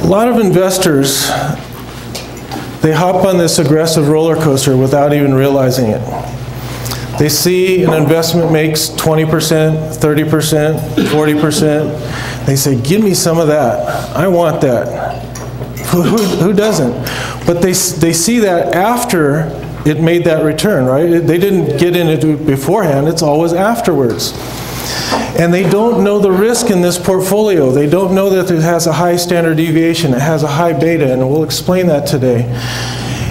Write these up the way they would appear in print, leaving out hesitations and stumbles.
A lot of investors, they hop on this aggressive roller coaster without even realizing it. They see an investment makes 20%, 30%, 40%. They say, give me some of that. I want that. Who doesn't? But they see that after it made that return, right? They didn't get into it beforehand. It's always afterwards. And they don't know the risk in this portfolio. They don't know that it has a high standard deviation. It has a high beta, and we'll explain that today.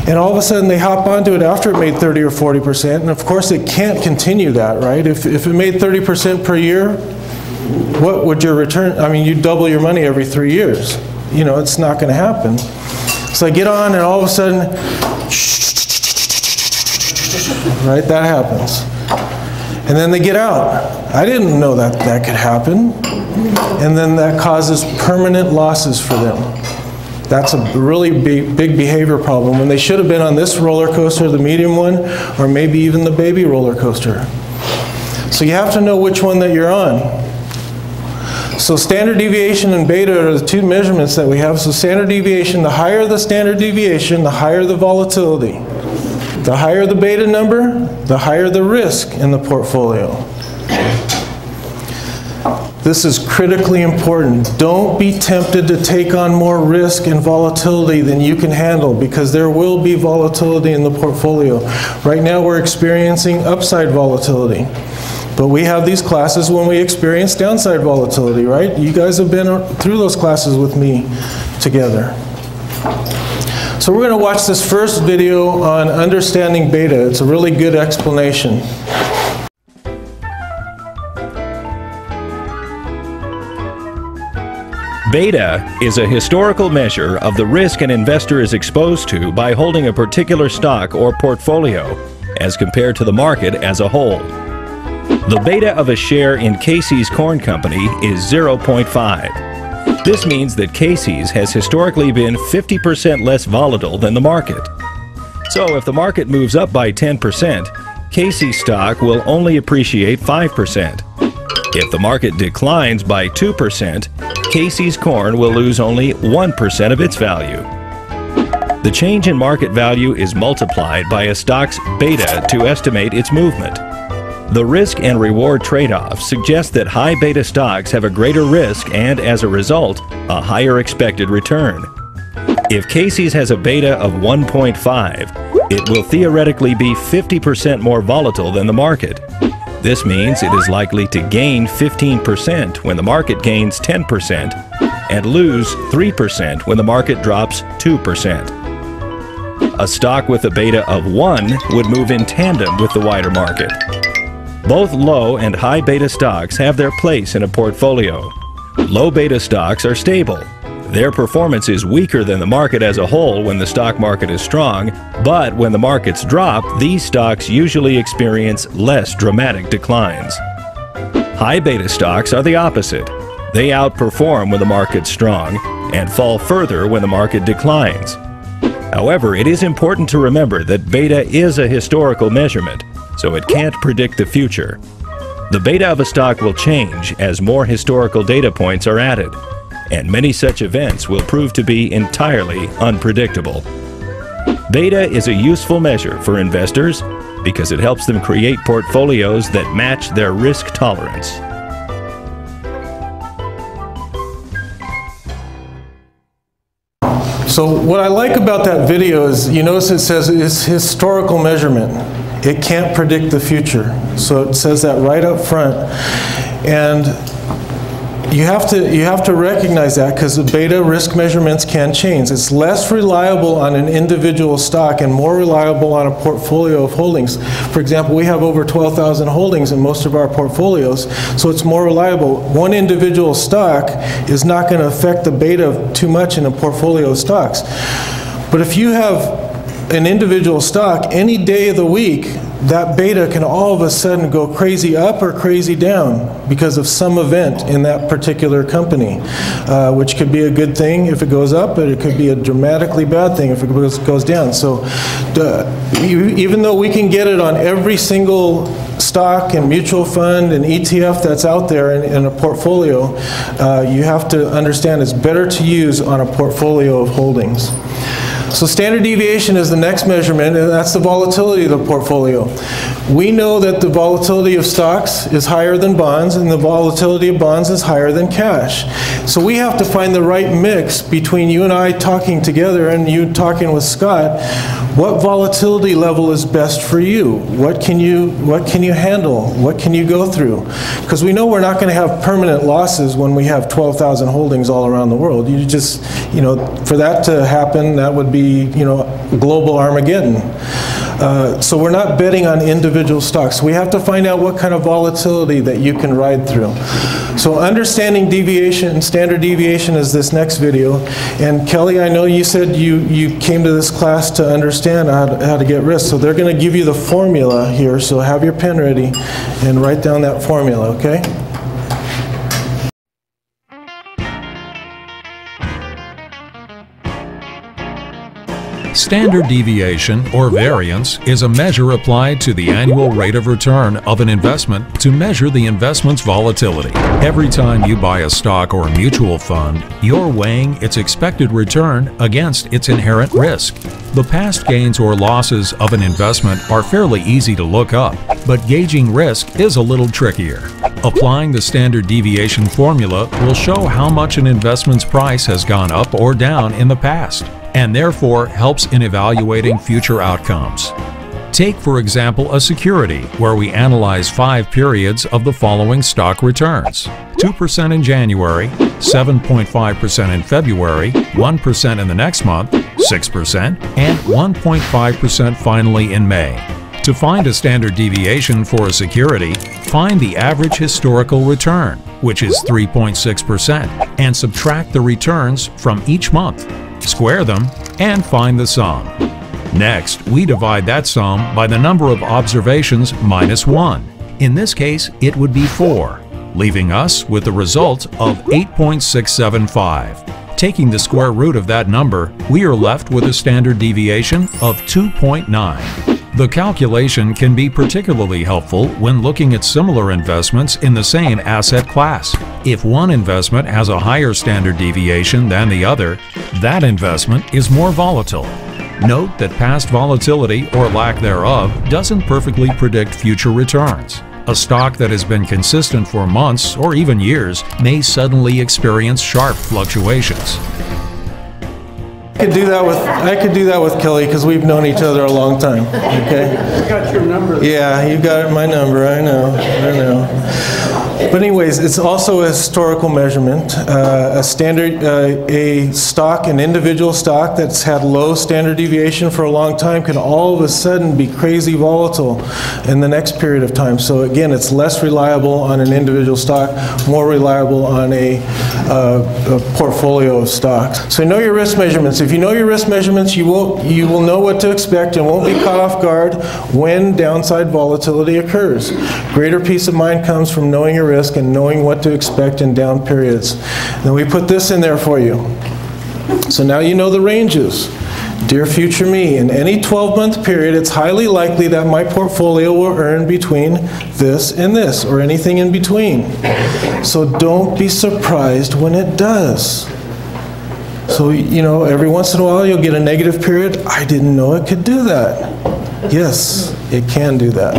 And all of a sudden, they hop onto it after it made 30 or 40%. And of course, it can't continue that, right? If it made 30% per year, what would your return? I mean, you double your money every 3 years. You know, it's not going to happen. So I get on, and all of a sudden, right? That happens. And then they get out. I didn't know that that could happen. And then that causes permanent losses for them. That's a really big behavior problem when they should have been on this roller coaster, the medium one, or maybe even the baby roller coaster. So you have to know which one that you're on. So standard deviation and beta are the two measurements that we have. So standard deviation, the higher the standard deviation, the higher the volatility. The higher the beta number, the higher the risk in the portfolio. This is critically important. Don't be tempted to take on more risk and volatility than you can handle, because there will be volatility in the portfolio. Right now we're experiencing upside volatility. But we have these classes when we experience downside volatility, right? You guys have been through those classes with me together. So we're going to watch this first video on understanding beta. It's a really good explanation. Beta is a historical measure of the risk an investor is exposed to by holding a particular stock or portfolio as compared to the market as a whole. The beta of a share in Casey's Corn Company is 0.5. This means that Casey's has historically been 50% less volatile than the market. So if the market moves up by 10%, Casey's stock will only appreciate 5%. If the market declines by 2%, Casey's corn will lose only 1% of its value. The change in market value is multiplied by a stock's beta to estimate its movement. The risk and reward trade-off suggests that high beta stocks have a greater risk and, as a result, a higher expected return. If Casey's has a beta of 1.5, it will theoretically be 50% more volatile than the market. This means it is likely to gain 15% when the market gains 10% and lose 3% when the market drops 2%. A stock with a beta of 1 would move in tandem with the wider market. Both low and high beta stocks have their place in a portfolio. Low beta stocks are stable. Their performance is weaker than the market as a whole when the stock market is strong, but when the markets drop, these stocks usually experience less dramatic declines. High beta stocks are the opposite. They outperform when the market's strong and fall further when the market declines. However, it is important to remember that beta is a historical measurement, so it can't predict the future. The beta of a stock will change as more historical data points are added, and many such events will prove to be entirely unpredictable. Beta is a useful measure for investors because it helps them create portfolios that match their risk tolerance. So what I like about that video is you notice it says it's historical measurement. It can't predict the future. So it says that right up front. And you have to recognize that because the beta risk measurements can change. It's less reliable on an individual stock and more reliable on a portfolio of holdings. For example, we have over 12,000 holdings in most of our portfolios, so it's more reliable. One individual stock is not going to affect the beta too much in a portfolio of stocks. But if you have an individual stock, any day of the week, that beta can all of a sudden go crazy up or crazy down because of some event in that particular company, which could be a good thing if it goes up, but it could be a dramatically bad thing if it goes down. So even though we can get it on every single stock and mutual fund and ETF that's out there in a portfolio, you have to understand it's better to use on a portfolio of holdings. So standard deviation is the next measurement, and that's the volatility of the portfolio. We know that the volatility of stocks is higher than bonds, and the volatility of bonds is higher than cash. So we have to find the right mix between you and I talking together and you talking with Scott. What volatility level is best for you? What can you handle? What can you go through? Because we know we're not going to have permanent losses when we have 12,000 holdings all around the world. You just, you know, for that to happen, that would be, you know, global Armageddon. So we're not betting on individual stocks. We have to find out what kind of volatility that you can ride through. So understanding deviation and standard deviation is this next video. And Kelly, I know you said you came to this class to understand how to get risk. So they're going to give you the formula here. So have your pen ready and write down that formula, okay? Standard deviation, or variance, is a measure applied to the annual rate of return of an investment to measure the investment's volatility. Every time you buy a stock or mutual fund, you're weighing its expected return against its inherent risk. The past gains or losses of an investment are fairly easy to look up, but gauging risk is a little trickier. Applying the standard deviation formula will show how much an investment's price has gone up or down in the past, and therefore helps in evaluating future outcomes. Take, for example, a security where we analyze 5 periods of the following stock returns: 2% in January, 7.5% in February, 1% in the next month, 6%, and 1.5% finally in May. To find a standard deviation for a security, find the average historical return, which is 3.6%, and subtract the returns from each month. Square them and find the sum. Next, we divide that sum by the number of observations minus 1. In this case, it would be 4, leaving us with the result of 8.675. Taking the square root of that number, we are left with a standard deviation of 2.9. The calculation can be particularly helpful when looking at similar investments in the same asset class. If one investment has a higher standard deviation than the other, that investment is more volatile. Note that past volatility or lack thereof doesn't perfectly predict future returns. A stock that has been consistent for months or even years may suddenly experience sharp fluctuations. I could do that with Kelly because we've known each other a long time. Okay. You got your number. Yeah, you got my number. I know. But anyways, it's also a historical measurement. An individual stock that's had low standard deviation for a long time can all of a sudden be crazy volatile in the next period of time. So again, it's less reliable on an individual stock, more reliable on a portfolio of stocks. So know your risk measurements. If you know your risk measurements, you will know what to expect and won't be caught off guard when downside volatility occurs. Greater peace of mind comes from knowing your risk and knowing what to expect in down periods. Then we put this in there for you. So now you know the ranges. Dear future me, in any 12-month period, it's highly likely that my portfolio will earn between this and this, or anything in between. So don't be surprised when it does. So, you know, every once in a while you'll get a negative period. I didn't know it could do that. Yes, it can do that.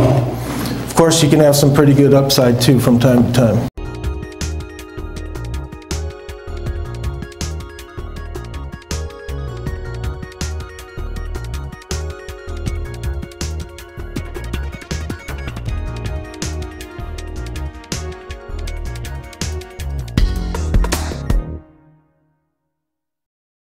Of course, you can have some pretty good upside too from time to time.